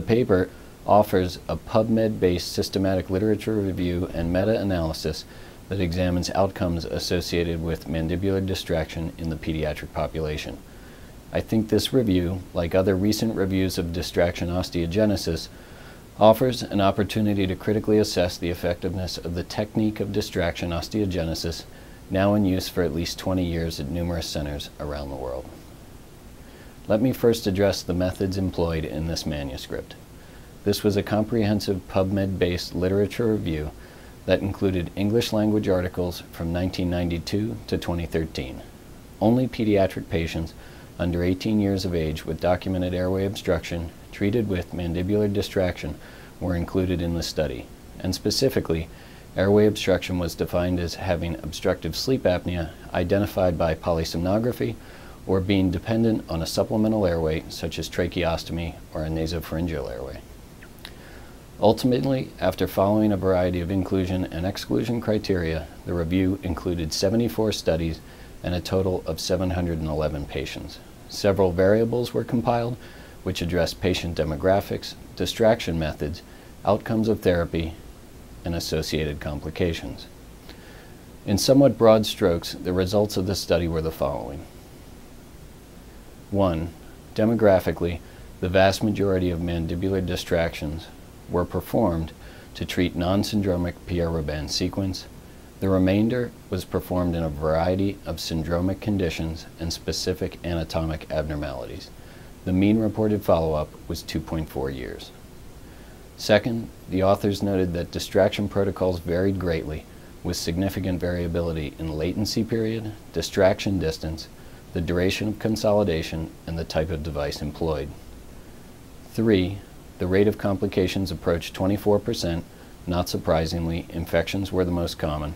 The paper offers a PubMed-based systematic literature review and meta-analysis that examines outcomes associated with mandibular distraction in the pediatric population. I think this review, like other recent reviews of distraction osteogenesis, offers an opportunity to critically assess the effectiveness of the technique of distraction osteogenesis, now in use for at least 20 years at numerous centers around the world. Let me first address the methods employed in this manuscript. This was a comprehensive PubMed-based literature review that included English-language articles from 1992 to 2013. Only pediatric patients under 18 years of age with documented airway obstruction treated with mandibular distraction were included in the study, and specifically, airway obstruction was defined as having obstructive sleep apnea identified by polysomnography or being dependent on a supplemental airway such as tracheostomy or a nasopharyngeal airway. Ultimately, after following a variety of inclusion and exclusion criteria, the review included 74 studies and a total of 711 patients. Several variables were compiled which addressed patient demographics, distraction methods, outcomes of therapy, and associated complications. In somewhat broad strokes, the results of the study were the following. 1. Demographically, the vast majority of mandibular distractions were performed to treat non-syndromic Pierre Robin sequence. The remainder was performed in a variety of syndromic conditions and specific anatomic abnormalities. The mean reported follow-up was 2.4 years. Second, the authors noted that distraction protocols varied greatly, with significant variability in latency period, distraction distance, the duration of consolidation, and the type of device employed. 3, the rate of complications approached 24%. Not surprisingly, infections were the most common.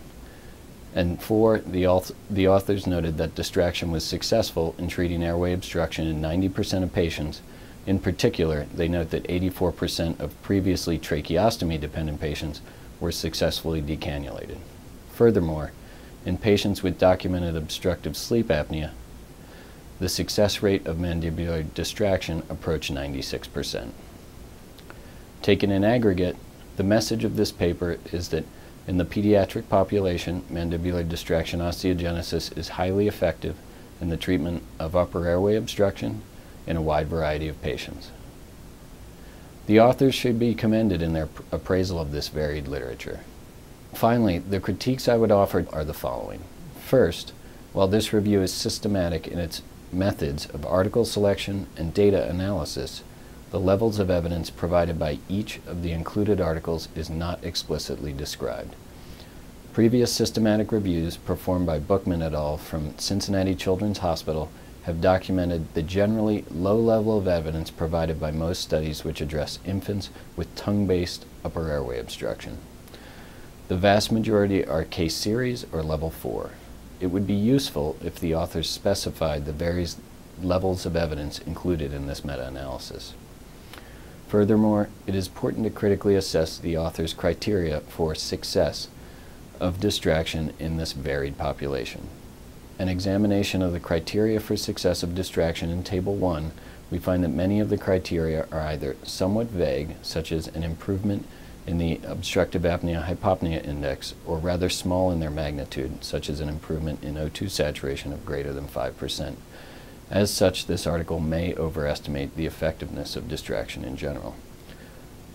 And 4, the authors noted that distraction was successful in treating airway obstruction in 90% of patients. In particular, they note that 84% of previously tracheostomy-dependent patients were successfully decannulated. Furthermore, in patients with documented obstructive sleep apnea, the success rate of mandibular distraction approached 96%. Taken in aggregate, the message of this paper is that in the pediatric population, mandibular distraction osteogenesis is highly effective in the treatment of upper airway obstruction, in a wide variety of patients. The authors should be commended in their appraisal of this varied literature. Finally, the critiques I would offer are the following. First, while this review is systematic in its methods of article selection and data analysis, the levels of evidence provided by each of the included articles is not explicitly described. Previous systematic reviews performed by Bookman et al. From Cincinnati Children's Hospital have documented the generally low level of evidence provided by most studies which address infants with tongue-based upper airway obstruction. The vast majority are case series or level 4. It would be useful if the authors specified the various levels of evidence included in this meta-analysis. Furthermore, it is important to critically assess the authors' criteria for success of distraction in this varied population. An examination of the criteria for success of distraction in Table 1, we find that many of the criteria are either somewhat vague, such as an improvement in the obstructive apnea-hypopnea index, or rather small in their magnitude, such as an improvement in O2 saturation of greater than 5%. As such, this article may overestimate the effectiveness of distraction in general.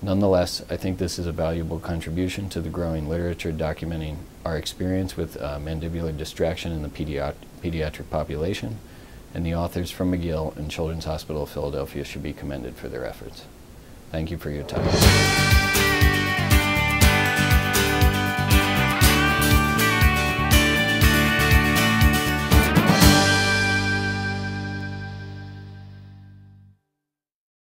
Nonetheless, I think this is a valuable contribution to the growing literature documenting our experience with mandibular distraction in the pediatric population, and the authors from McGill and Children's Hospital of Philadelphia should be commended for their efforts. Thank you for your time.